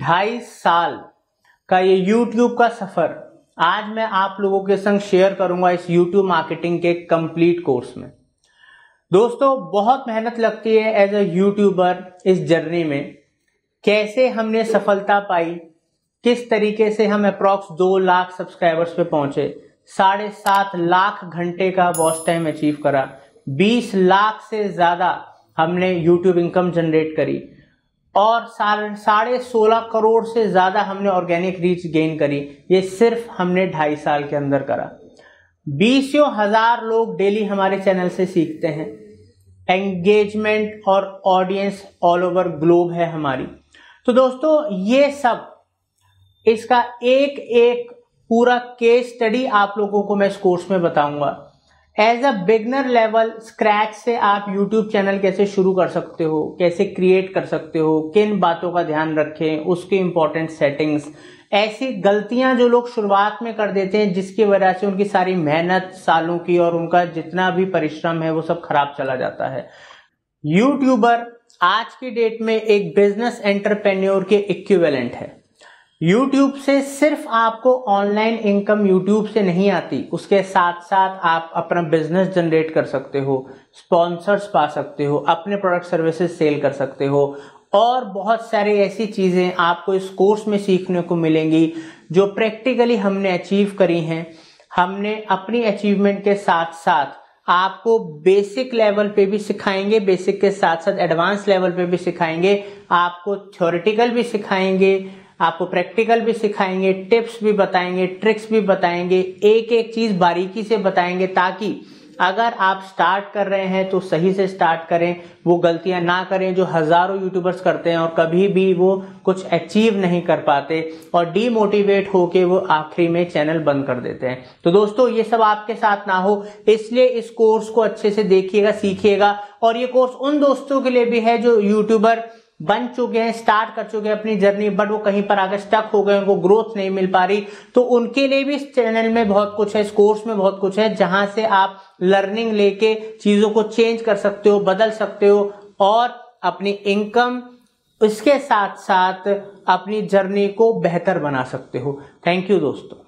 ढाई साल का ये YouTube का सफर आज मैं आप लोगों के संग शेयर करूंगा इस YouTube मार्केटिंग के कंप्लीट कोर्स में। दोस्तों, बहुत मेहनत लगती है एज ए यूट्यूबर। इस जर्नी में कैसे हमने सफलता पाई, किस तरीके से हम अप्रॉक्स 2 लाख सब्सक्राइबर्स पे पहुंचे, 7.5 लाख घंटे का वॉच टाइम अचीव करा, 20 लाख से ज्यादा हमने YouTube इनकम जनरेट करी और 16.5 करोड़ से ज्यादा हमने ऑर्गेनिक रीच गेन करी। ये सिर्फ हमने 2.5 साल के अंदर करा। 20,000 लोग डेली हमारे चैनल से सीखते हैं। एंगेजमेंट और ऑडियंस ऑल ओवर ग्लोब है हमारी। तो दोस्तों, ये सब इसका एक एक पूरा केस स्टडी आप लोगों को मैं इस कोर्स में बताऊंगा। As a beginner level scratch से आप यूट्यूब चैनल कैसे शुरू कर सकते हो, कैसे क्रिएट कर सकते हो, किन बातों का ध्यान रखें, उसके इम्पोर्टेंट सेटिंग्स, ऐसी गलतियां जो लोग शुरुआत में कर देते हैं जिसकी वजह से उनकी सारी मेहनत, सालों की और उनका जितना भी परिश्रम है वो सब खराब चला जाता है। यूट्यूबर आज की डेट में एक बिजनेस एंटरप्रेन्योर के इक्विवेलेंट है। YouTube से सिर्फ आपको ऑनलाइन इनकम YouTube से नहीं आती, उसके साथ साथ आप अपना बिजनेस जनरेट कर सकते हो, स्पॉन्सर्स पा सकते हो, अपने प्रोडक्ट सर्विसेज सेल कर सकते हो और बहुत सारी ऐसी चीज़ें आपको इस कोर्स में सीखने को मिलेंगी जो प्रैक्टिकली हमने अचीव करी हैं। हमने अपनी अचीवमेंट के साथ साथ आपको बेसिक लेवल पे भी सिखाएंगे, बेसिक के साथ साथ एडवांस लेवल पे भी सिखाएंगे, आपको थ्योरेटिकल भी सिखाएंगे, आपको प्रैक्टिकल भी सिखाएंगे, टिप्स भी बताएंगे, ट्रिक्स भी बताएंगे, एक एक चीज बारीकी से बताएंगे ताकि अगर आप स्टार्ट कर रहे हैं तो सही से स्टार्ट करें, वो गलतियां ना करें जो हजारों यूट्यूबर्स करते हैं और कभी भी वो कुछ अचीव नहीं कर पाते और डीमोटिवेट होके वो आखिरी में चैनल बंद कर देते हैं। तो दोस्तों, ये सब आपके साथ ना हो इसलिए इस कोर्स को अच्छे से देखिएगा, सीखिएगा। और ये कोर्स उन दोस्तों के लिए भी है जो यूट्यूबर बन चुके हैं, स्टार्ट कर चुके हैं अपनी जर्नी, बट वो कहीं पर आगे स्टक हो गए, उनको ग्रोथ नहीं मिल पा रही। तो उनके लिए भी इस चैनल में बहुत कुछ है, इस कोर्स में बहुत कुछ है जहां से आप लर्निंग लेके चीजों को चेंज कर सकते हो, बदल सकते हो और अपनी इनकम, इसके साथ साथ अपनी जर्नी को बेहतर बना सकते हो। थैंक यू दोस्तों।